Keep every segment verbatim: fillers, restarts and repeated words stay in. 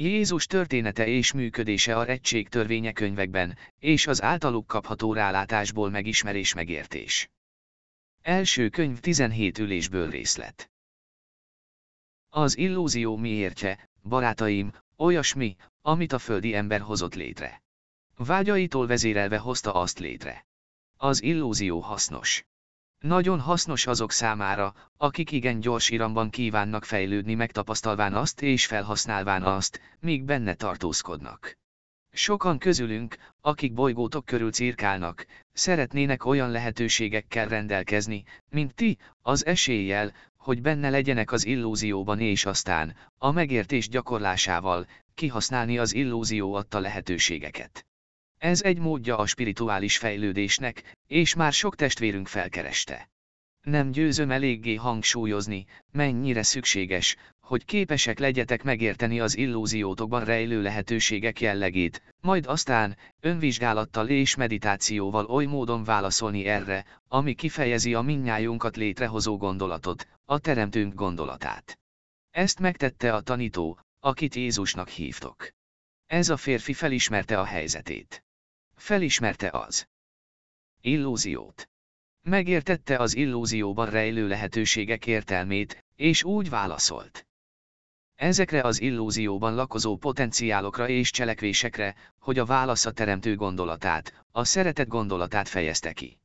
Jézus története és működése a Egység Törvénye könyvekben, és az általuk kapható rálátásból megismerés megértés. Első könyv tizenhét ülésből részlet. Az illúzió miértje, barátaim, olyasmi, amit a földi ember hozott létre. Vágyaitól vezérelve hozta azt létre. Az illúzió hasznos. Nagyon hasznos azok számára, akik igen gyors iramban kívánnak fejlődni, megtapasztalván azt és felhasználván azt, míg benne tartózkodnak. Sokan közülünk, akik bolygótok körül cirkálnak, szeretnének olyan lehetőségekkel rendelkezni, mint ti, az eséllyel, hogy benne legyenek az illúzióban és aztán, a megértés gyakorlásával, kihasználni az illúzió adta lehetőségeket. Ez egy módja a spirituális fejlődésnek, és már sok testvérünk felkereste. Nem győzöm eléggé hangsúlyozni, mennyire szükséges, hogy képesek legyetek megérteni az illúziótokban rejlő lehetőségek jellegét, majd aztán, önvizsgálattal és meditációval oly módon válaszolni erre, ami kifejezi a mindnyájunkat létrehozó gondolatot, a teremtőnk gondolatát. Ezt megtette a tanító, akit Jézusnak hívtok. Ez a férfi felismerte a helyzetét. Felismerte az illúziót. Megértette az illúzióban rejlő lehetőségek értelmét, és úgy válaszolt. Ezekre az illúzióban lakozó potenciálokra és cselekvésekre, hogy a válasz a teremtő gondolatát, a szeretet gondolatát fejezte ki.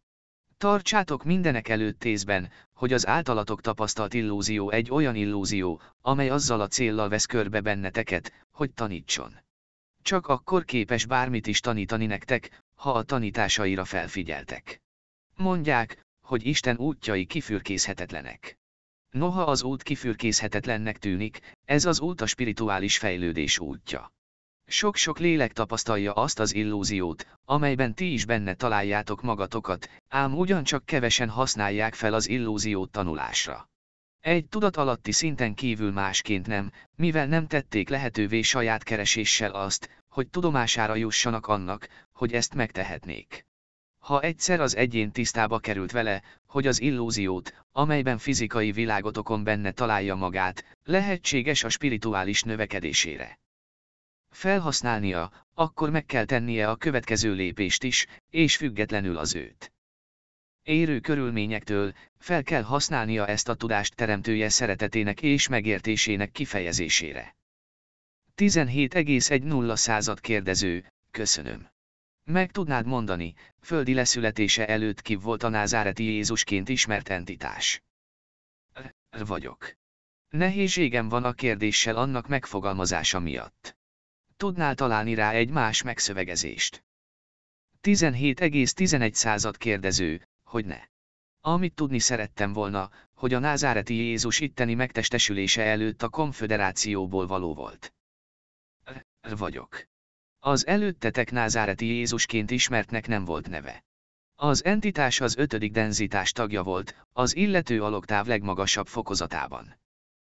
Tartsátok mindenek előtt észben, hogy az általatok tapasztalt illúzió egy olyan illúzió, amely azzal a céllal vesz körbe benneteket, hogy tanítson. Csak akkor képes bármit is tanítani nektek, ha a tanításaira felfigyeltek. Mondják, hogy Isten útjai kifürkészhetetlenek. Noha az út kifürkészhetetlennek tűnik, ez az út a spirituális fejlődés útja. Sok-sok lélek tapasztalja azt az illúziót, amelyben ti is benne találjátok magatokat, ám ugyancsak kevesen használják fel az illúziót tanulásra. Egy tudatalatti szinten kívül másként nem, mivel nem tették lehetővé saját kereséssel azt, hogy tudomására jussanak annak, hogy ezt megtehetnék. Ha egyszer az egyén tisztába került vele, hogy az illúziót, amelyben fizikai világotokon benne találja magát, lehetséges a spirituális növekedésére felhasználnia, akkor meg kell tennie a következő lépést is, és függetlenül az őt érő körülményektől, fel kell használnia ezt a tudást teremtője szeretetének és megértésének kifejezésére. tizenhét egész egy század kérdező, köszönöm. Meg tudnád mondani, földi leszületése előtt ki volt a názáreti Jézusként ismert entitás? R vagyok. Nehézségem van a kérdéssel annak megfogalmazása miatt. Tudnál találni rá egy más megszövegezést? tizenhét egész tizenegy század kérdező, hogy ne. Amit tudni szerettem volna, hogy a názáreti Jézus itteni megtestesülése előtt a konfederációból való volt. R vagyok. Az előttetek názáreti Jézusként ismertnek nem volt neve. Az entitás az ötödik denzitás tagja volt, az illető aloktáv legmagasabb fokozatában.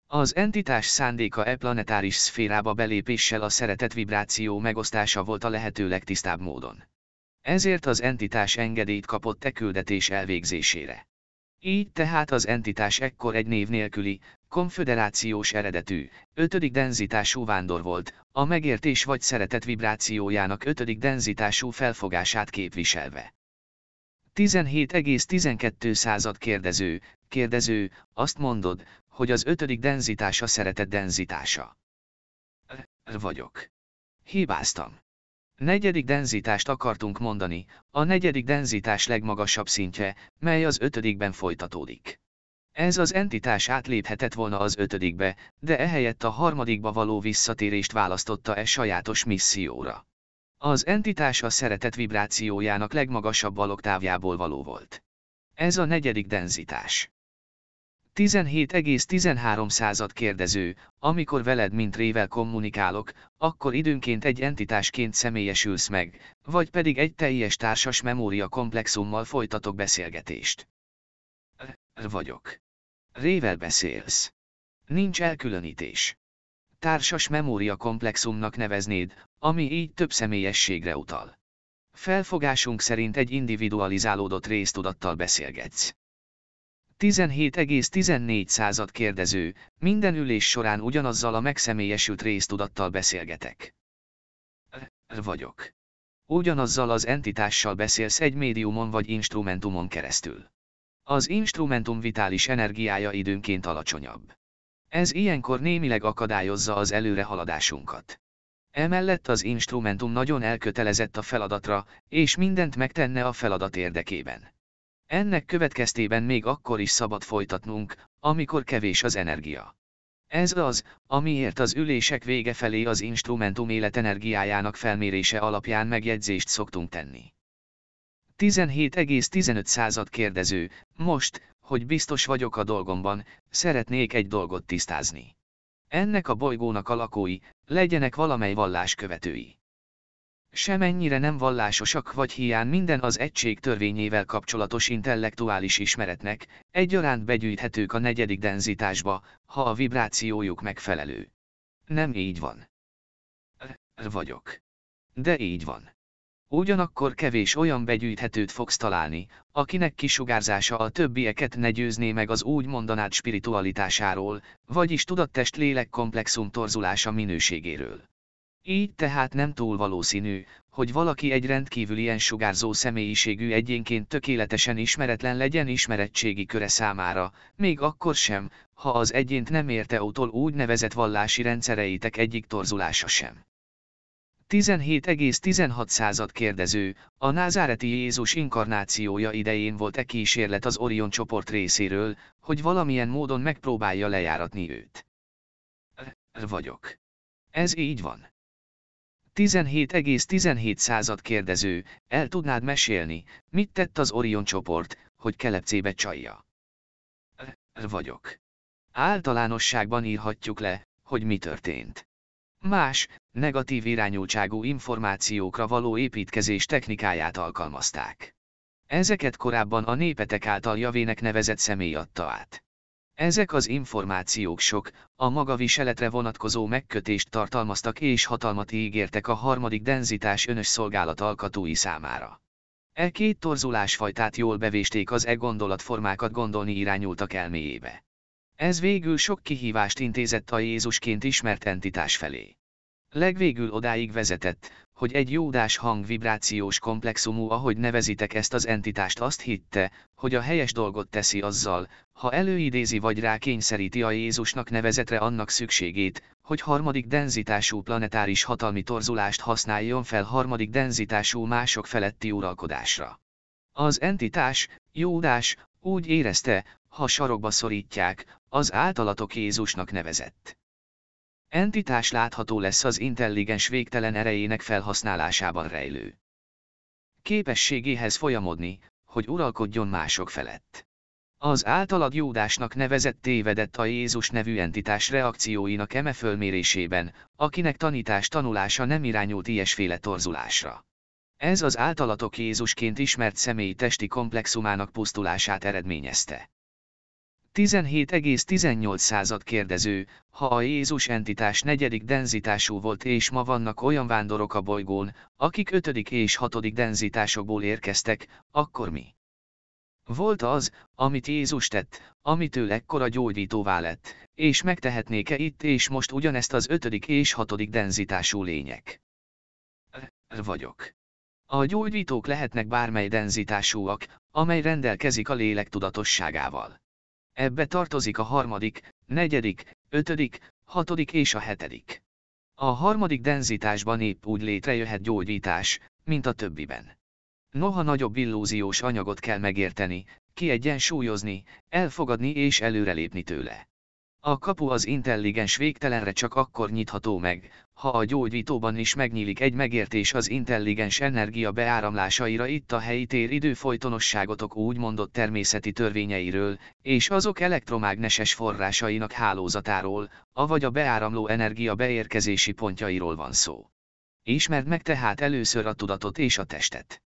Az entitás szándéka e planetáris szférába belépéssel a szeretet vibráció megosztása volt a lehető legtisztább módon. Ezért az entitás engedélyt kapott e küldetés elvégzésére. Így tehát az entitás ekkor egy név nélküli, konfederációs eredetű, ötödik denzitású vándor volt, a megértés vagy szeretet vibrációjának ötödik denzitású felfogását képviselve. tizenhét egész tizenkettő század kérdező, kérdező, azt mondod, hogy az ötödik denzitása szeretet denzitása. R vagyok. Hibáztam. Negyedik denzitást akartunk mondani, a negyedik denzitás legmagasabb szintje, mely az ötödikben folytatódik. Ez az entitás átléphetett volna az ötödikbe, de ehelyett a harmadikba való visszatérést választotta e sajátos misszióra. Az entitás a szeretet vibrációjának legmagasabb alloktávjából való volt. Ez a negyedik denzitás. tizenhét egész tizenhárom század kérdező, amikor veled mint Rével kommunikálok, akkor időnként egy entitásként személyesülsz meg, vagy pedig egy teljes társas memória komplexummal folytatok beszélgetést. R vagyok. Rével beszélsz. Nincs elkülönítés. Társas memória komplexumnak neveznéd, ami így több személyességre utal. Felfogásunk szerint egy individualizálódott résztudattal beszélgetsz. tizenhét egész tizennégy század kérdező, minden ülés során ugyanazzal a megszemélyesült résztudattal beszélgetek. R vagyok. Ugyanazzal az entitással beszélsz egy médiumon vagy instrumentumon keresztül. Az instrumentum vitális energiája időnként alacsonyabb. Ez ilyenkor némileg akadályozza az előrehaladásunkat. Emellett az instrumentum nagyon elkötelezett a feladatra, és mindent megtenne a feladat érdekében. Ennek következtében még akkor is szabad folytatnunk, amikor kevés az energia. Ez az, amiért az ülések vége felé az instrumentum életenergiájának felmérése alapján megjegyzést szoktunk tenni. tizenhét egész tizenöt század kérdező, most, hogy biztos vagyok a dolgomban, szeretnék egy dolgot tisztázni. Ennek a bolygónak a lakói, legyenek valamely vallás követői. Semennyire nem vallásosak vagy hián minden az egység törvényével kapcsolatos intellektuális ismeretnek, egyaránt begyűjthetők a negyedik denzitásba, ha a vibrációjuk megfelelő. Nem így van. R vagyok. De így van. Ugyanakkor kevés olyan begyűjthetőt fogsz találni, akinek kisugárzása a többieket ne győzné meg az úgy mondanád spiritualitásáról, vagyis tudattest-lélek komplexum torzulása minőségéről. Így tehát nem túl valószínű, hogy valaki egy rendkívül ilyen sugárzó személyiségű egyénként tökéletesen ismeretlen legyen ismerettségi köre számára, még akkor sem, ha az egyént nem érte utol úgy nevezett vallási rendszereitek egyik torzulása sem. tizenhét egész tizenhat század kérdező, a názáreti Jézus inkarnációja idején volt-e kísérlet az Orion csoport részéről, hogy valamilyen módon megpróbálja lejáratni őt. R vagyok. Ez így van. tizenhét egész tizenhét század kérdező, el tudnád mesélni, mit tett az Orion csoport, hogy kelepcébe csalja. R vagyok. Általánosságban írhatjuk le, hogy mi történt. Más, negatív irányultságú információkra való építkezés technikáját alkalmazták. Ezeket korábban a népetek által javének nevezett személy adta át. Ezek az információk sok, a magaviseletre vonatkozó megkötést tartalmaztak és hatalmat ígértek a harmadik denzitás önös szolgálat alkatói számára. E két torzulásfajtát jól bevésték az e gondolatformákat gondolni irányultak elméjébe. Ez végül sok kihívást intézett a Jézusként ismert entitás felé. Legvégül odáig vezetett, hogy egy jódás hangvibrációs komplexumú, ahogy nevezitek ezt az entitást, azt hitte, hogy a helyes dolgot teszi azzal, ha előidézi vagy rákényszeríti a Jézusnak nevezetre annak szükségét, hogy harmadik denzitású planetáris hatalmi torzulást használjon fel harmadik denzitású mások feletti uralkodásra. Az entitás, Jódás, úgy érezte, ha sarokba szorítják, az általatok Jézusnak nevezett entitás látható lesz az intelligens végtelen erejének felhasználásában rejlő képességéhez folyamodni, hogy uralkodjon mások felett. Az általad Jódásnak nevezett tévedett a Jézus nevű entitás reakcióinak eme fölmérésében, akinek tanítás tanulása nem irányult ilyesféle torzulásra. Ez az általatok Jézusként ismert személy testi komplexumának pusztulását eredményezte. tizenhét egész tizennyolc század kérdező, ha a Jézus entitás negyedik denzitású volt és ma vannak olyan vándorok a bolygón, akik ötödik és hatodik denzitásokból érkeztek, akkor mi? Volt az, amit Jézus tett, amitől ekkora gyógyítóvá lett, és megtehetnék-e itt és most ugyanezt az ötödik és hatodik denzitású lények? R vagyok. A gyógyítók lehetnek bármely denzitásúak, amely rendelkezik a lélek tudatosságával. Ebbe tartozik a harmadik, negyedik, ötödik, hatodik és a hetedik. A harmadik denzitásban épp úgy létrejöhet gyógyítás, mint a többiben. Noha nagyobb illúziós anyagot kell megérteni, kiegyensúlyozni, elfogadni és előrelépni tőle. A kapu az intelligens végtelenre csak akkor nyitható meg, ha a gyógyítóban is megnyílik egy megértés az intelligens energia beáramlásaira itt a helyi téridő folytonosságotok úgymondott természeti törvényeiről, és azok elektromágneses forrásainak hálózatáról, avagy a beáramló energia beérkezési pontjairól van szó. Ismerd meg tehát először a tudatot és a testet.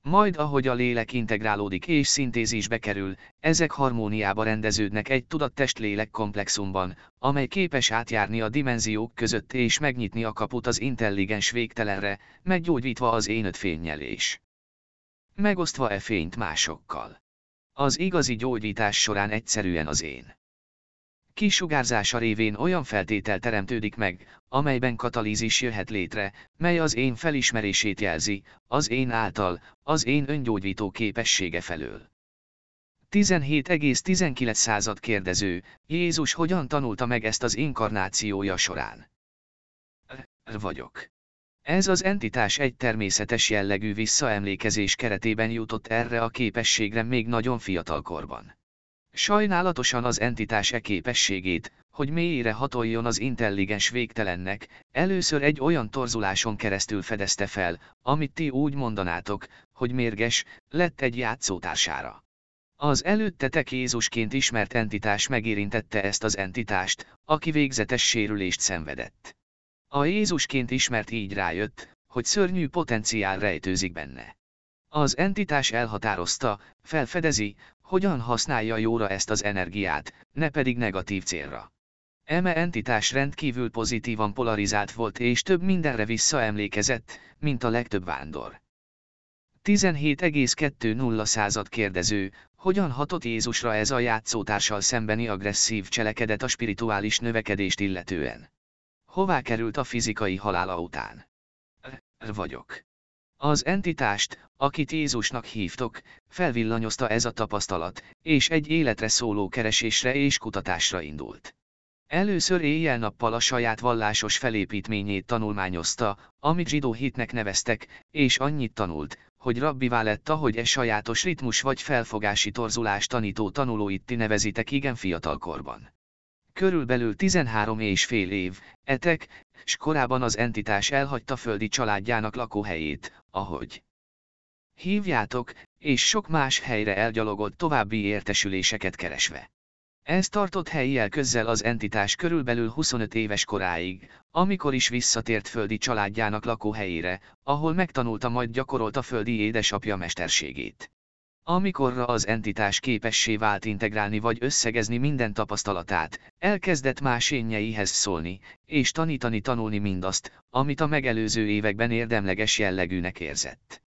Majd ahogy a lélek integrálódik és szintézisbe kerül, ezek harmóniába rendeződnek egy tudattest-lélek komplexumban, amely képes átjárni a dimenziók között és megnyitni a kaput az intelligens végtelenre, meggyógyítva az én öt fénnyel és megosztva e fényt másokkal. Az igazi gyógyítás során egyszerűen az én kisugárzása révén olyan feltétel teremtődik meg, amelyben katalízis jöhet létre, mely az én felismerését jelzi, az én által, az én öngyógyító képessége felől. tizenhét egész tizenkilenc század kérdező, Jézus hogyan tanulta meg ezt az inkarnációja során? R vagyok. Ez az entitás egy természetes jellegű visszaemlékezés keretében jutott erre a képességre még nagyon fiatalkorban. Sajnálatosan az entitás e képességét, hogy mélyére hatoljon az intelligens végtelennek, először egy olyan torzuláson keresztül fedezte fel, amit ti úgy mondanátok, hogy mérges, lett egy játszótársára. Az előttetek Jézusként ismert entitás megérintette ezt az entitást, aki végzetes sérülést szenvedett. A Jézusként ismert így rájött, hogy szörnyű potenciál rejtőzik benne. Az entitás elhatározta, felfedezi, hogyan használja jóra ezt az energiát, ne pedig negatív célra. Eme entitás rendkívül pozitívan polarizált volt és több mindenre visszaemlékezett, mint a legtöbb vándor. tizenhét egész kettő század kérdező, hogyan hatott Jézusra ez a játszótársal szembeni agresszív cselekedet a spirituális növekedést illetően? Hová került a fizikai halála után? R vagyok. Az entitást, akit Jézusnak hívtok, felvillanyozta ez a tapasztalat, és egy életre szóló keresésre és kutatásra indult. Először éjjel-nappal a saját vallásos felépítményét tanulmányozta, amit zsidó hitnek neveztek, és annyit tanult, hogy rabbivá lett, ahogy e sajátos ritmus vagy felfogási torzulás tanító tanulóit ti nevezitek igen fiatalkorban. Körülbelül tizenhárom és fél év, etek, s korában az entitás elhagyta földi családjának lakóhelyét, ahogy hívjátok, és sok más helyre elgyalogolt további értesüléseket keresve. Ez tartott helyjel közzel az entitás körülbelül huszonöt éves koráig, amikor is visszatért földi családjának lakóhelyére, ahol megtanulta majd gyakorolta földi édesapja mesterségét. Amikorra az entitás képessé vált integrálni vagy összegezni minden tapasztalatát, elkezdett más énjeihez szólni, és tanítani tanulni mindazt, amit a megelőző években érdemleges jellegűnek érzett.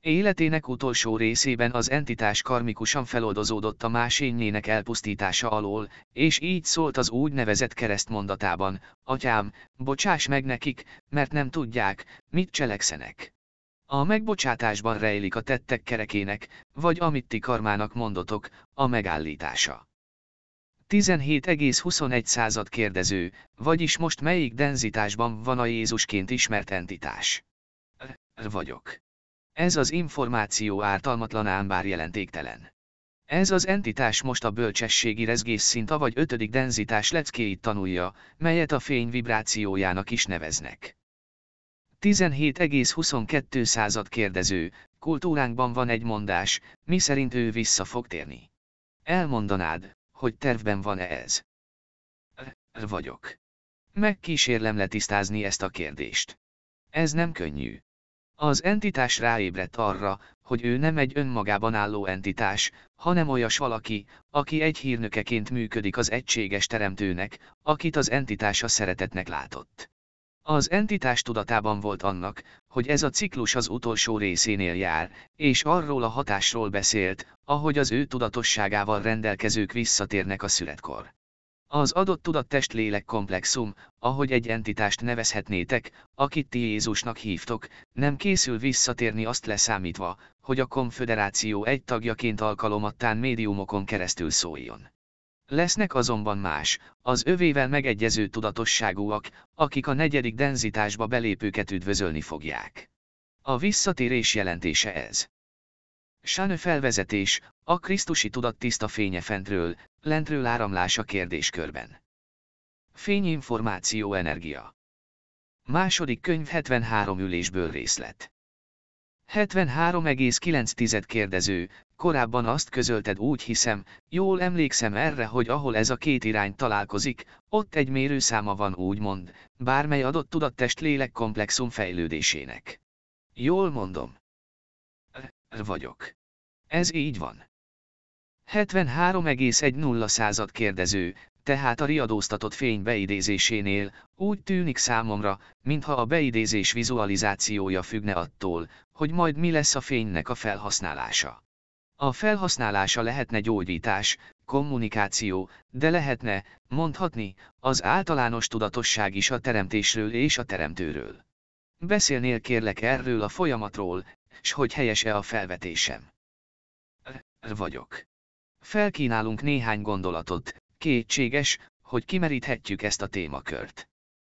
Életének utolsó részében az entitás karmikusan feloldozódott a más énjének elpusztítása alól, és így szólt az úgynevezett keresztmondatában, Atyám, bocsáss meg nekik, mert nem tudják, mit cselekszenek. A megbocsátásban rejlik a tettek kerekének, vagy amit ti karmának mondotok, a megállítása. tizenhét egész huszonegy század kérdező, vagyis most melyik denzitásban van a Jézusként ismert entitás? R vagyok. Ez az információ ártalmatlanán bár jelentéktelen. Ez az entitás most a bölcsességi rezgés szinta vagy ötödik denzitás leckéit tanulja, melyet a fény vibrációjának is neveznek. tizenhét egész huszonkettő század kérdező, kultúránkban van egy mondás, miszerint ő vissza fog térni. Elmondanád, hogy tervben van-e ez? R vagyok. Megkísérlem letisztázni ezt a kérdést. Ez nem könnyű. Az entitás ráébredt arra, hogy ő nem egy önmagában álló entitás, hanem olyas valaki, aki egy hírnökeként működik az egységes teremtőnek, akit az entitás a szeretetnek látott. Az entitás tudatában volt annak, hogy ez a ciklus az utolsó részénél jár, és arról a hatásról beszélt, ahogy az ő tudatosságával rendelkezők visszatérnek a születkor. Az adott tudattest-lélek komplexum, ahogy egy entitást nevezhetnétek, akit ti Jézusnak hívtok, nem készül visszatérni azt leszámítva, hogy a konfederáció egy tagjaként alkalomattán médiumokon keresztül szóljon. Lesznek azonban más, az övével megegyező tudatosságúak, akik a negyedik denzitásba belépőket üdvözölni fogják. A visszatérés jelentése ez. Sánő felvezetés, a krisztusi tudat tiszta fénye fentről, lentről áramlása kérdéskörben. Fényinformáció energia. Második könyv hetvenhárom ülésből részlet. hetvenhárom egész kilenc kérdező, korábban azt közölted úgy hiszem, jól emlékszem erre, hogy ahol ez a két irány találkozik, ott egy mérőszáma van úgymond, bármely adott tudattest-lélek komplexum fejlődésének. Jól mondom. R vagyok. Ez így van. hetvenhárom egész egy század kérdező, tehát a riadóztatott fény beidézésénél, úgy tűnik számomra, mintha a beidézés vizualizációja függne attól, hogy majd mi lesz a fénynek a felhasználása. A felhasználása lehetne gyógyítás, kommunikáció, de lehetne, mondhatni, az általános tudatosság is a teremtésről és a teremtőről. Beszélnél kérlek erről a folyamatról, s hogy helyes-e a felvetésem. R vagyok. Felkínálunk néhány gondolatot, kétséges, hogy kimeríthetjük ezt a témakört.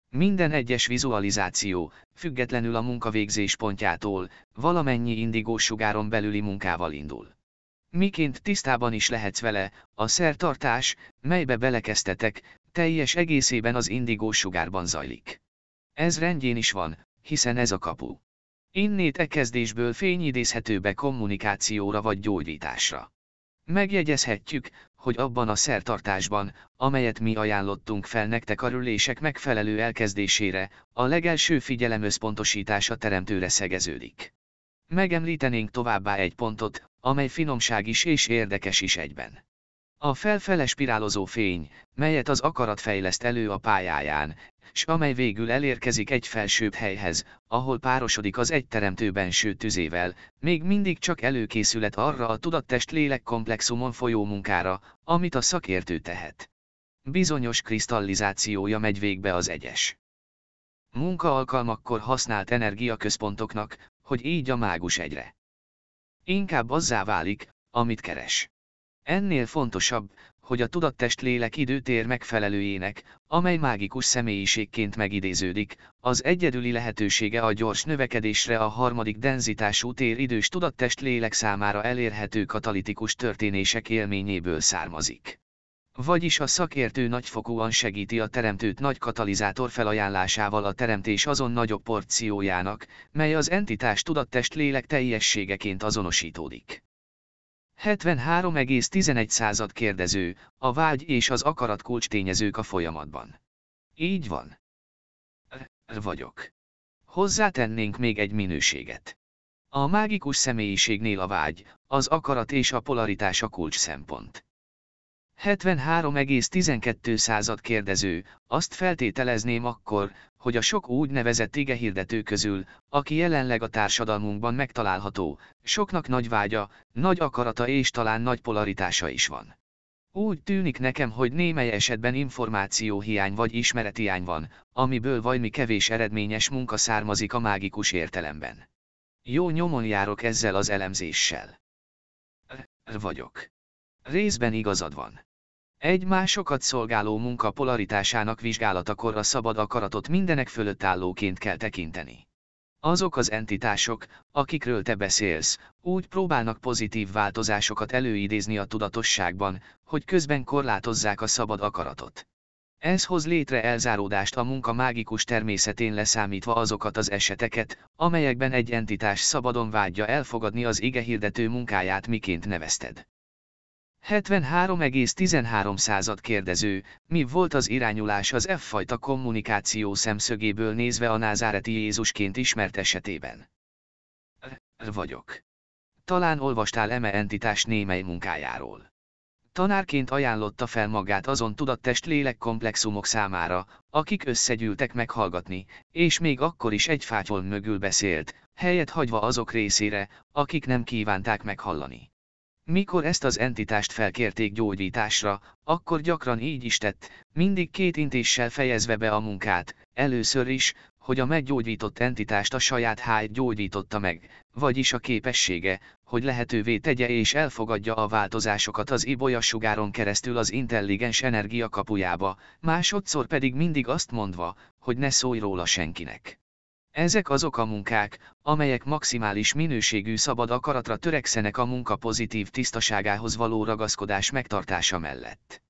Minden egyes vizualizáció, függetlenül a munkavégzés pontjától, valamennyi indigós sugáron belüli munkával indul. Miként tisztában is lehetsz vele, a szertartás, melybe belekezdtetek, teljes egészében az indigós sugárban zajlik. Ez rendjén is van, hiszen ez a kapu. Innét e kezdésből fény idézhető be kommunikációra vagy gyógyításra. Megjegyezhetjük, hogy abban a szertartásban, amelyet mi ajánlottunk fel nektek a rülések megfelelő elkezdésére, a legelső figyelemösszpontosítása teremtőre szegeződik. Megemlítenénk továbbá egy pontot, amely finomság is és érdekes is egyben. A felfele spirálozó fény, melyet az akarat fejleszt elő a pályáján, s amely végül elérkezik egy felsőbb helyhez, ahol párosodik az egy teremtő benső tüzével, még mindig csak előkészület arra a tudattest-lélek komplexumon folyó munkára, amit a szakértő tehet. Bizonyos kristallizációja megy végbe az egyes munkaalkalmakkor használt energiaközpontoknak, hogy így a mágus egyre inkább azzá válik, amit keres. Ennél fontosabb, hogy a tudattest-lélek időtér megfelelőjének, amely mágikus személyiségként megidéződik, az egyedüli lehetősége a gyors növekedésre a harmadik denzitású tér idős tudattest-lélek számára elérhető katalitikus történések élményéből származik. Vagyis a szakértő nagyfokúan segíti a teremtőt nagy katalizátor felajánlásával a teremtés azon nagyobb porciójának, mely az entitás tudattest-lélek teljességeként azonosítódik. hetvenhárom egész tizenegy század kérdező, a vágy és az akarat kulcstényezők a folyamatban. Így van. R vagyok. Hozzátennénk még egy minőséget. A mágikus személyiségnél a vágy, az akarat és a polaritás a kulcs szempont. hetvenhárom egész tizenkettő század kérdező, azt feltételezném akkor, hogy a sok úgynevezett igehirdető közül, aki jelenleg a társadalmunkban megtalálható, soknak nagy vágya, nagy akarata és talán nagy polaritása is van. Úgy tűnik nekem, hogy némely esetben információhiány vagy ismerethiány van, amiből vajmi kevés eredményes munka származik a mágikus értelemben. Jó nyomon járok ezzel az elemzéssel. R vagyok. Részben igazad van. Egy másokat szolgáló munka polaritásának vizsgálatakor a szabad akaratot mindenek fölött állóként kell tekinteni. Azok az entitások, akikről te beszélsz, úgy próbálnak pozitív változásokat előidézni a tudatosságban, hogy közben korlátozzák a szabad akaratot. Ez hoz létre elzáródást a munka mágikus természetén leszámítva azokat az eseteket, amelyekben egy entitás szabadon vágyja elfogadni az igehirdető munkáját, miként nevezted. hetvenhárom egész tizenhárom század kérdező, mi volt az irányulás az e-fajta kommunikáció szemszögéből nézve a názáreti Jézusként ismert esetében? R vagyok. Talán olvastál eme entitás némely munkájáról. Tanárként ajánlotta fel magát azon tudattest-lélek komplexumok számára, akik összegyűltek meghallgatni, és még akkor is egy fátyol mögül beszélt, helyet hagyva azok részére, akik nem kívánták meghallani. Mikor ezt az entitást felkérték gyógyításra, akkor gyakran így is tett, mindig két intéssel fejezve be a munkát, először is, hogy a meggyógyított entitást a saját háj gyógyította meg, vagyis a képessége, hogy lehetővé tegye és elfogadja a változásokat az ibolyasugáron keresztül az intelligens energia kapujába, másodszor pedig mindig azt mondva, hogy ne szólj róla senkinek. Ezek azok a munkák, amelyek maximális minőségű szabad akaratra törekszenek a munka pozitív tisztaságához való ragaszkodás megtartása mellett.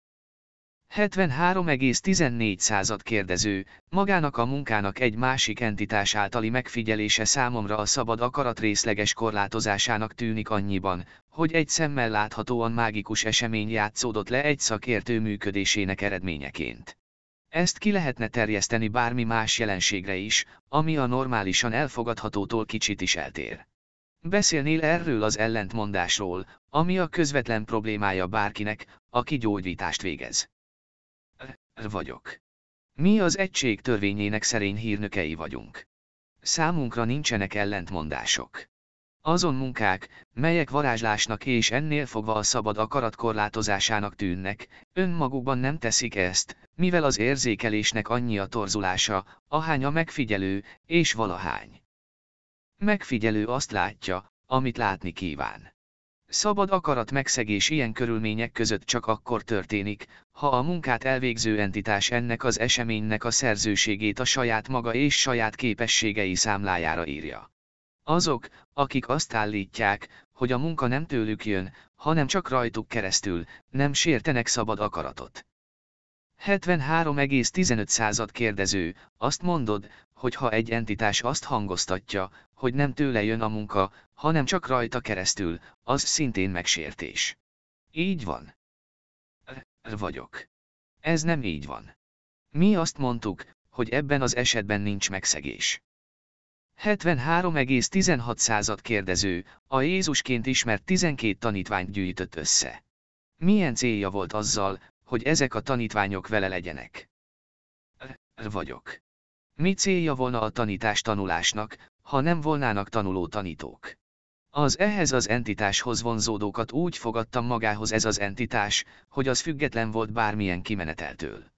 hetvenhárom egész tizennégy század kérdező, magának a munkának egy másik entitás általi megfigyelése számomra a szabad akarat részleges korlátozásának tűnik annyiban, hogy egy szemmel láthatóan mágikus esemény játszódott le egy szakértő működésének eredményeként. Ezt ki lehetne terjeszteni bármi más jelenségre is, ami a normálisan elfogadhatótól kicsit is eltér. Beszélnél erről az ellentmondásról, ami a közvetlen problémája bárkinek, aki gyógyítást végez. R vagyok. Mi az egység törvényének szerény hírnökei vagyunk. Számunkra nincsenek ellentmondások. Azon munkák, melyek varázslásnak és ennél fogva a szabad akarat korlátozásának tűnnek, önmagukban nem teszik ezt, mivel az érzékelésnek annyi a torzulása, ahány a megfigyelő, és valahány. Megfigyelő azt látja, amit látni kíván. Szabad akarat megszegés ilyen körülmények között csak akkor történik, ha a munkát elvégző entitás ennek az eseménynek a szerzőségét a saját maga és saját képességei számlájára írja. Azok, akik azt állítják, hogy a munka nem tőlük jön, hanem csak rajtuk keresztül, nem sértenek szabad akaratot. hetvenhárom egész tizenöt század kérdező, azt mondod, hogy ha egy entitás azt hangoztatja, hogy nem tőle jön a munka, hanem csak rajta keresztül, az szintén megsértés. Így van. R vagyok. Ez nem így van. Mi azt mondtuk, hogy ebben az esetben nincs megszegés. hetvenhárom egész tizenhat század kérdező, a Jézusként ismert tizenkét tanítványt gyűjtött össze. Milyen célja volt azzal, hogy ezek a tanítványok vele legyenek? R vagyok. Mi célja volna a tanítás tanulásnak, ha nem volnának tanuló tanítók? Az ehhez az entitáshoz vonzódókat úgy fogadta magához ez az entitás, hogy az független volt bármilyen kimeneteltől.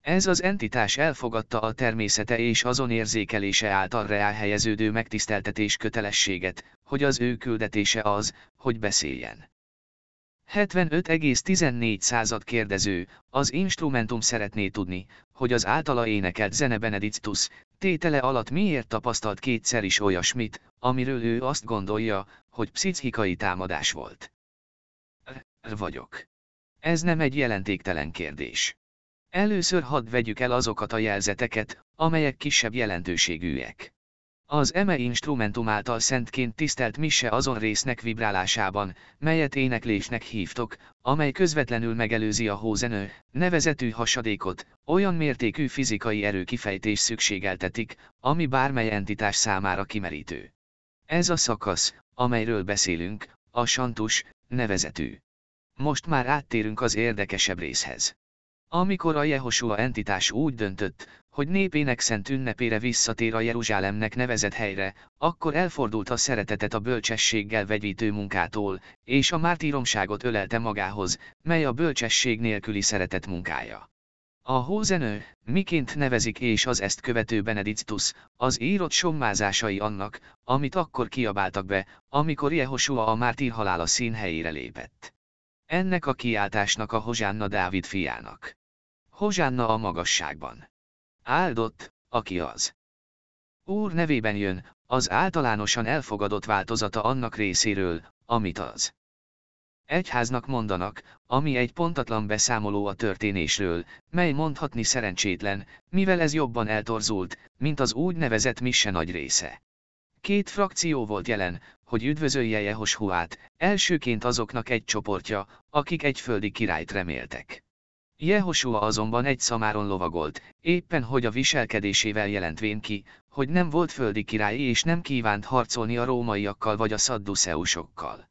Ez az entitás elfogadta a természete és azon érzékelése által reá helyeződő megtiszteltetés kötelességet, hogy az ő küldetése az, hogy beszéljen. hetvenöt egész tizennégy század kérdező, az instrumentum szeretné tudni, hogy az általa énekelt zene Benedictus tétele alatt miért tapasztalt kétszer is olyasmit, amiről ő azt gondolja, hogy pszichikai támadás volt. R vagyok. Ez nem egy jelentéktelen kérdés. Először hadd vegyük el azokat a jelzeteket, amelyek kisebb jelentőségűek. Az eme instrumentum által szentként tisztelt mise azon résznek vibrálásában, melyet éneklésnek hívtok, amely közvetlenül megelőzi a hózenő, nevezetű hasadékot, olyan mértékű fizikai erőkifejtés szükségeltetik, ami bármely entitás számára kimerítő. Ez a szakasz, amelyről beszélünk, a santus, nevezetű. Most már áttérünk az érdekesebb részhez. Amikor a Jehoshua entitás úgy döntött, hogy népének szent ünnepére visszatér a Jeruzsálemnek nevezett helyre, akkor elfordult a szeretetet a bölcsességgel vegyítő munkától, és a mártíromságot ölelte magához, mely a bölcsesség nélküli szeretet munkája. A hózenő, miként nevezik, és az ezt követő Benedictus, az írott sommázásai annak, amit akkor kiabáltak be, amikor Jehoshua a mártír halála színhelyére lépett. Ennek a kiáltásnak a Hozsánna Dávid fiának. Hozsánna a magasságban. Áldott, aki az Úr nevében jön, az általánosan elfogadott változata annak részéről, amit az egyháznak mondanak, ami egy pontatlan beszámoló a történésről, mely mondhatni szerencsétlen, mivel ez jobban eltorzult, mint az úgynevezett mise nagy része. Két frakció volt jelen, hogy üdvözölje Jehoshuát, elsőként azoknak egy csoportja, akik egy földi királyt reméltek. Jehoshua azonban egy szamáron lovagolt, éppen hogy a viselkedésével jelentvén ki, hogy nem volt földi király és nem kívánt harcolni a rómaiakkal vagy a szadduszeusokkal.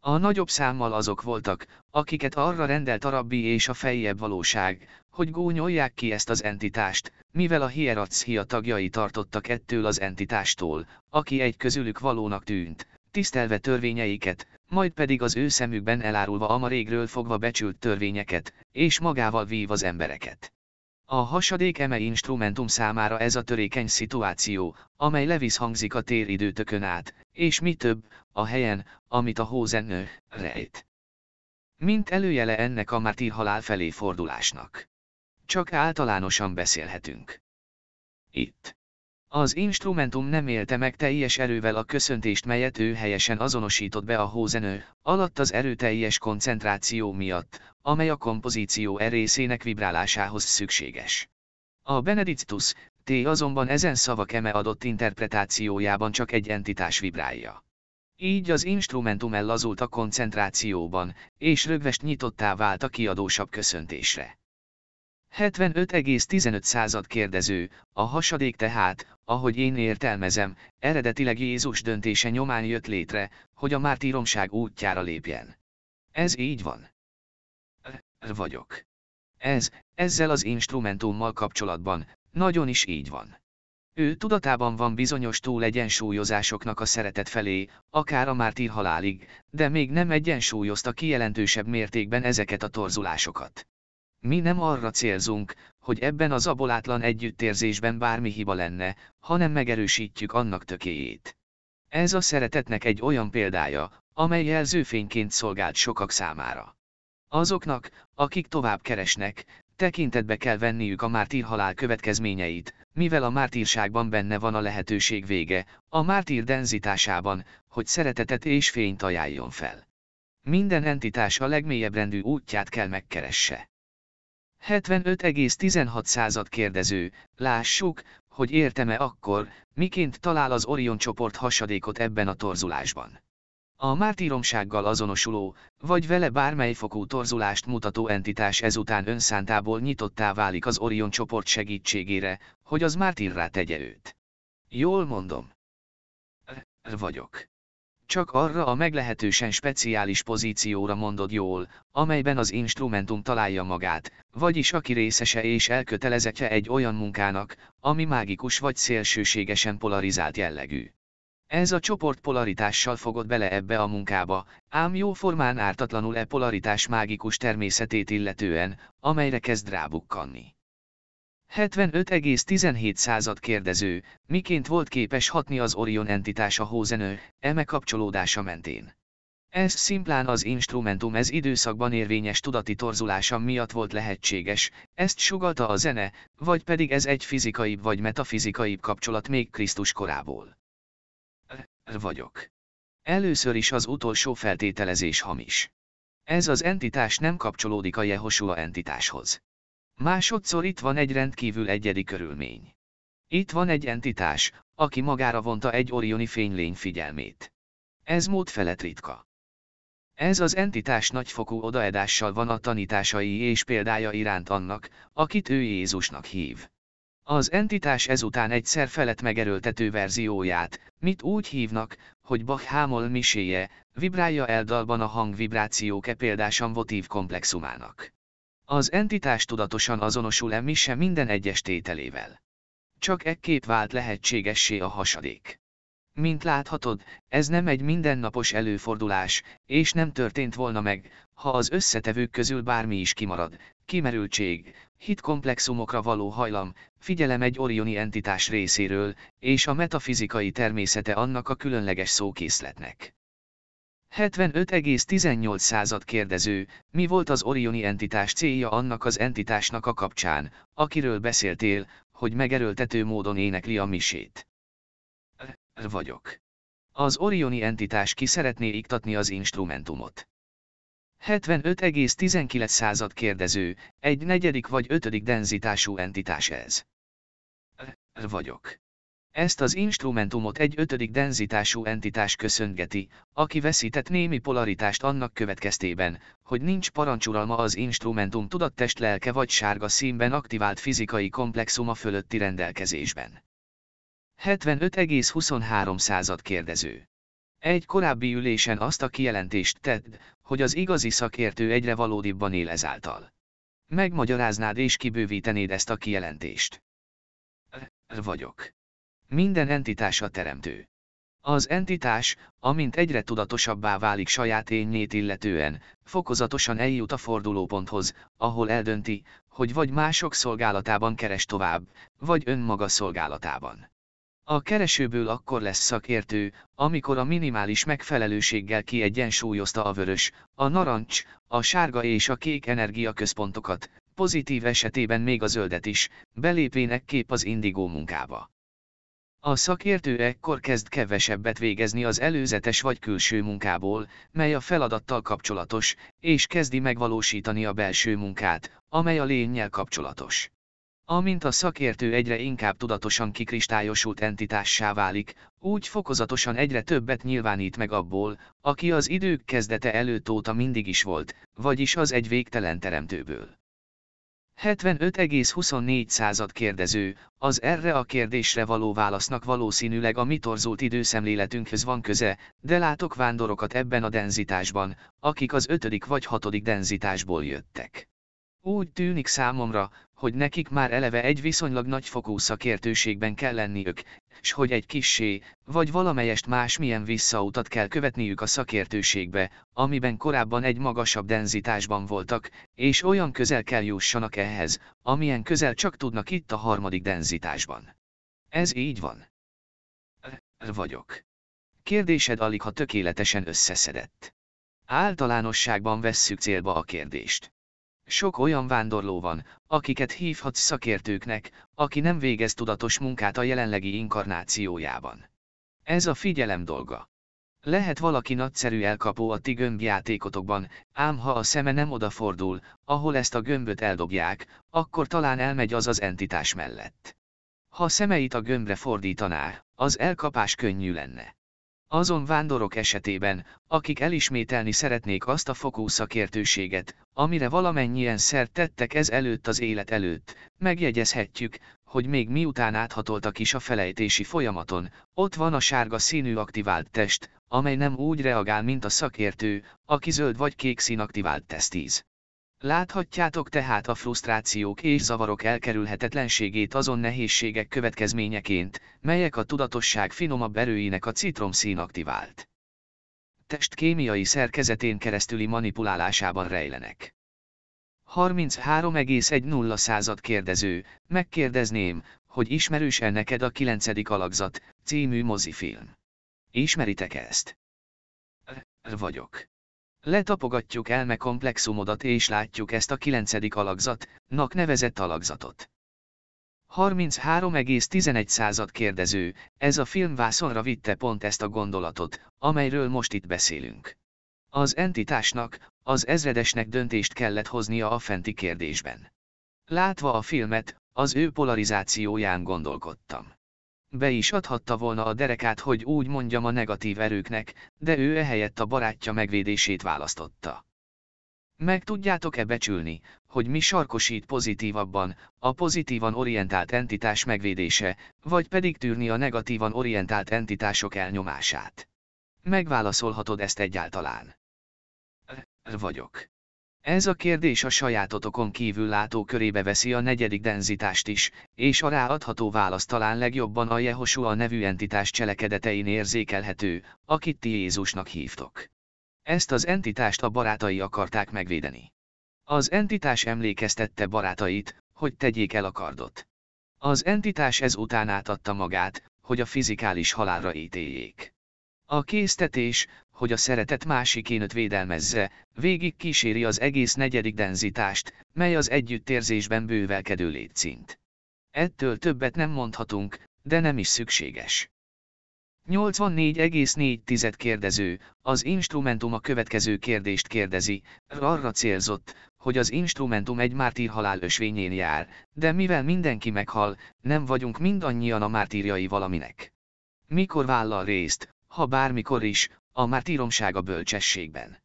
A nagyobb számmal azok voltak, akiket arra rendelt a rabbi és a feljebb valóság, hogy gúnyolják ki ezt az entitást, mivel a hierarchia tagjai tartottak ettől az entitástól, aki egy közülük valónak tűnt, tisztelve törvényeiket, majd pedig az ő szemükben elárulva a ma régről fogva becsült törvényeket, és magával vív az embereket. A hasadék eme instrumentum számára ez a törékeny szituáció, amely levisz hangzik a téridőtökön át, és mi több, a helyen, amit a hózennő rejt. Mint előjele ennek a mártír halál felé fordulásnak. Csak általánosan beszélhetünk. Itt. Az instrumentum nem élte meg teljes erővel a köszöntést, melyet ő helyesen azonosított be a hózenő, alatt az erőteljes koncentráció miatt, amely a kompozíció e részének vibrálásához szükséges. A Benedictus T azonban ezen szavak eme adott interpretációjában csak egy entitás vibrálja. Így az instrumentum ellazult a koncentrációban, és rögvest nyitottá vált a kiadósabb köszöntésre. hetvenöt egész tizenöt század kérdező, a hasadék tehát, ahogy én értelmezem, eredetileg Jézus döntése nyomán jött létre, hogy a mártíromság útjára lépjen. Ez így van. R vagyok. Ez, ezzel az instrumentummal kapcsolatban, nagyon is így van. Ő tudatában van bizonyos túlegyensúlyozásoknak a szeretet felé, akár a mártír halálig, de még nem egyensúlyozta ki jelentősebb mértékben ezeket a torzulásokat. Mi nem arra célzunk, hogy ebben az abolátlan együttérzésben bármi hiba lenne, hanem megerősítjük annak tökéjét. Ez a szeretetnek egy olyan példája, amely jelzőfényként szolgált sokak számára. Azoknak, akik tovább keresnek, tekintetbe kell venniük a mártírhalál következményeit, mivel a mártírságban benne van a lehetőség vége, a mártír denzitásában, hogy szeretetet és fényt ajánljon fel. Minden entitás a legmélyebb rendű útját kell megkeresse. hetvenöt egész tizenhat század kérdező, lássuk, hogy értem-e akkor, miként talál az Orion csoport hasadékot ebben a torzulásban. A mártíromsággal azonosuló, vagy vele bármely fokú torzulást mutató entitás ezután önszántából nyitottá válik az Orion csoport segítségére, hogy az mártírrá tegye őt. Jól mondom. R vagyok. Csak arra a meglehetősen speciális pozícióra mondod jól, amelyben az instrumentum találja magát, vagyis aki részese és elkötelezettje egy olyan munkának, ami mágikus vagy szélsőségesen polarizált jellegű. Ez a csoport polaritással fogod bele ebbe a munkába, ám jóformán ártatlanul e polaritás mágikus természetét illetően, amelyre kezd rábukkanni. hetvenöt egész tizenhét század kérdező, miként volt képes hatni az Orion entitás a Hozsánna, eme kapcsolódása mentén. Ez szimplán az instrumentum ez időszakban érvényes tudati torzulása miatt volt lehetséges, ezt sugalta a zene, vagy pedig ez egy fizikaibb vagy metafizikaibb kapcsolat még Krisztus korából. R vagyok. Először is az utolsó feltételezés hamis. Ez az entitás nem kapcsolódik a Jehoshua entitáshoz. Másodszor itt van egy rendkívül egyedi körülmény. Itt van egy entitás, aki magára vonta egy orioni fénylény figyelmét. Ez mód felett ritka. Ez az entitás nagyfokú odaadással van a tanításai és példája iránt annak, akit ő Jézusnak hív. Az entitás ezután egyszer felett megerőltető verzióját, mit úgy hívnak, hogy Bach h-moll miséje, vibrálja el dalban a hangvibrációk e példásan votív komplexumának. Az entitás tudatosan azonosul e mise minden egyes tételével. Csak ekképp vált lehetségessé a hasadék. Mint láthatod, ez nem egy mindennapos előfordulás, és nem történt volna meg, ha az összetevők közül bármi is kimarad, kimerültség, hitkomplexumokra való hajlam, figyelem egy orioni entitás részéről, és a metafizikai természete annak a különleges szókészletnek. hetvenöt egész tizennyolc század kérdező, mi volt az orioni entitás célja annak az entitásnak a kapcsán, akiről beszéltél, hogy megerőltető módon énekli a misét? R vagyok. Az orioni entitás ki szeretné iktatni az instrumentumot. hetvenöt egész tizenkilenc század kérdező, egy negyedik vagy ötödik denzitású entitás ez. R vagyok. Ezt az instrumentumot egy ötödik denzitású entitás köszöngeti, aki veszített némi polaritást annak következtében, hogy nincs parancsuralma az instrumentum tudattest lelke vagy sárga színben aktivált fizikai komplexuma fölötti rendelkezésben. hetvenöt egész huszonhárom század kérdező. Egy korábbi ülésen azt a kijelentést tedd, hogy az igazi szakértő egyre valódibban él ezáltal. Megmagyaráznád és kibővítenéd ezt a kijelentést. R vagyok. Minden entitás a teremtő. Az entitás, amint egyre tudatosabbá válik saját énjét illetően, fokozatosan eljut a fordulóponthoz, ahol eldönti, hogy vagy mások szolgálatában keres tovább, vagy önmaga szolgálatában. A keresőből akkor lesz szakértő, amikor a minimális megfelelőséggel kiegyensúlyozta a vörös, a narancs, a sárga és a kék energiaközpontokat, pozitív esetében még a zöldet is, belépének kép az indigó munkába. A szakértő ekkor kezd kevesebbet végezni az előzetes vagy külső munkából, mely a feladattal kapcsolatos, és kezdi megvalósítani a belső munkát, amely a lénnyel kapcsolatos. Amint a szakértő egyre inkább tudatosan kikristályosult entitássá válik, úgy fokozatosan egyre többet nyilvánít meg abból, aki az idők kezdete előtt óta mindig is volt, vagyis az egy végtelen teremtőből. hetvenöt egész huszonnégy század kérdező, az erre a kérdésre való válasznak valószínűleg a mi torzult időszemléletünkhöz van köze, de látok vándorokat ebben a denzitásban, akik az ötödik vagy hatodik denzitásból jöttek. Úgy tűnik számomra, hogy nekik már eleve egy viszonylag nagyfokú szakértőségben kell lenniük, s hogy egy kissé, vagy valamelyest másmilyen visszautat kell követniük a szakértőségbe, amiben korábban egy magasabb denzitásban voltak, és olyan közel kell jussanak ehhez, amilyen közel csak tudnak itt a harmadik denzitásban. Ez így van. R vagyok. Kérdésed aligha tökéletesen összeszedett. Általánosságban vesszük célba a kérdést. Sok olyan vándorló van, akiket hívhatsz szakértőknek, aki nem végez tudatos munkát a jelenlegi inkarnációjában. Ez a figyelem dolga. Lehet valaki nagyszerű elkapó a ti gömbjátékotokban, ám ha a szeme nem odafordul, ahol ezt a gömböt eldobják, akkor talán elmegy az az entitás mellett. Ha szemeit a gömbre fordítaná, az elkapás könnyű lenne. Azon vándorok esetében, akik elismételni szeretnék azt a fokú szakértőséget, amire valamennyien szert tettek ez előtt az élet előtt, megjegyezhetjük, hogy még miután áthatoltak is a felejtési folyamaton, ott van a sárga színű aktivált test, amely nem úgy reagál, mint a szakértő, aki zöld vagy kék szín aktivált tesztíz. Láthatjátok tehát a frusztrációk és zavarok elkerülhetetlenségét azon nehézségek következményeként, melyek a tudatosság finomabb erőinek a citromszín aktivált test kémiai szerkezetén keresztüli manipulálásában rejlenek. harminchárom egész egy század kérdező, megkérdezném, hogy ismerős-e neked a kilencedik alakzat című mozifilm? Ismeritek ezt? R vagyok. Letapogatjuk elme komplexumodat és látjuk ezt a kilencedik alakzatnak nevezett alakzatot. harminchárom egész tizenegy század kérdező, ez a film vászonra vitte pont ezt a gondolatot, amelyről most itt beszélünk. Az entitásnak, az ezredesnek döntést kellett hoznia a fenti kérdésben. Látva a filmet, az ő polarizációján gondolkodtam. Be is adhatta volna a derekát, hogy úgy mondjam, a negatív erőknek, de ő ehelyett a barátja megvédését választotta. Meg tudjátok-e becsülni, hogy mi sarkosít pozitívabban, a pozitívan orientált entitás megvédése, vagy pedig tűrni a negatívan orientált entitások elnyomását? Megválaszolhatod ezt egyáltalán? R vagyok. Ez a kérdés a sajátotokon kívül látó körébe veszi a negyedik denzitást is, és a ráadható válasz talán legjobban a Jehoshua nevű entitás cselekedetein érzékelhető, akit ti Jézusnak hívtok. Ezt az entitást a barátai akarták megvédeni. Az entitás emlékeztette barátait, hogy tegyék el a kardot. Az entitás ezután átadta magát, hogy a fizikális halálra ítéljék. A késztetés, hogy a szeretet másikénőt védelmezze, végig kíséri az egész negyedik denzitást, mely az együttérzésben bővelkedő létszint. Ettől többet nem mondhatunk, de nem is szükséges. nyolcvannégy egész négy kérdező, az instrumentum a következő kérdést kérdezi, arra célzott, hogy az instrumentum egy mártír halál ösvényén jár, de mivel mindenki meghal, nem vagyunk mindannyian a mártírjai valaminek. Mikor vállal részt, ha bármikor is, a mártíromság a bölcsességben?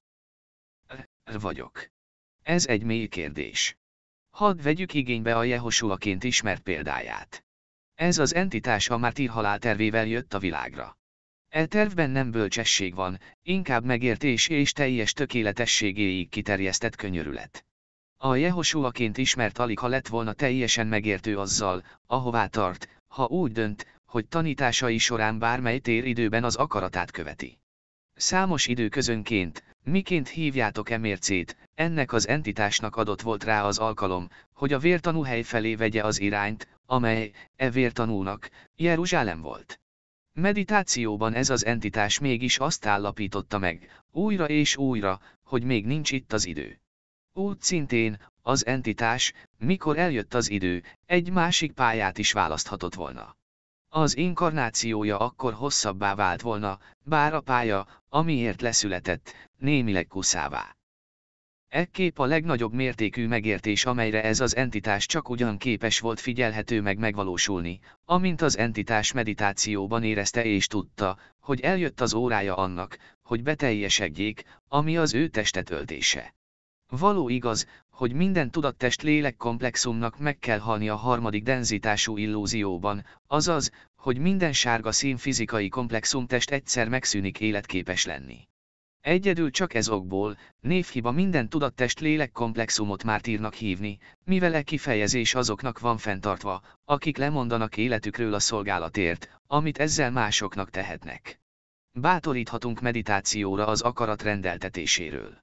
R vagyok. Ez egy mély kérdés. Hadd vegyük igénybe a Jehoshuaként ismert példáját. Ez az entitás a mártírhalál tervével jött a világra. E tervben nem bölcsesség van, inkább megértés és teljes tökéletességéig kiterjesztett könyörület. A Jehoshuaként ismert aligha lett volna teljesen megértő azzal, ahová tart, ha úgy dönt, hogy tanításai során bármely téridőben az akaratát követi. Számos időközönként, miként hívjátok-e mércét, ennek az entitásnak adott volt rá az alkalom, hogy a vértanúhely felé vegye az irányt, amely, e vértanúnak, Jeruzsálem volt. Meditációban ez az entitás mégis azt állapította meg, újra és újra, hogy még nincs itt az idő. Úgy szintén, az entitás, mikor eljött az idő, egy másik pályát is választhatott volna. Az inkarnációja akkor hosszabbá vált volna, bár a pálya, amiért leszületett, némileg kuszává. Ekképp a legnagyobb mértékű megértés, amelyre ez az entitás csak ugyan képes volt, figyelhető meg megvalósulni, amint az entitás meditációban érezte és tudta, hogy eljött az órája annak, hogy beteljesedjék, ami az ő testet öltése. Való igaz, hogy minden tudattest-lélek komplexumnak meg kell halni a harmadik denzitású illúzióban, azaz, hogy minden sárga szín fizikai komplexumtest egyszer megszűnik életképes lenni. Egyedül csak ezokból, névhiba minden tudattest-lélek komplexumot mártírnak hívni, mivel e kifejezés azoknak van fenntartva, akik lemondanak életükről a szolgálatért, amit ezzel másoknak tehetnek. Bátoríthatunk meditációra az akarat rendeltetéséről.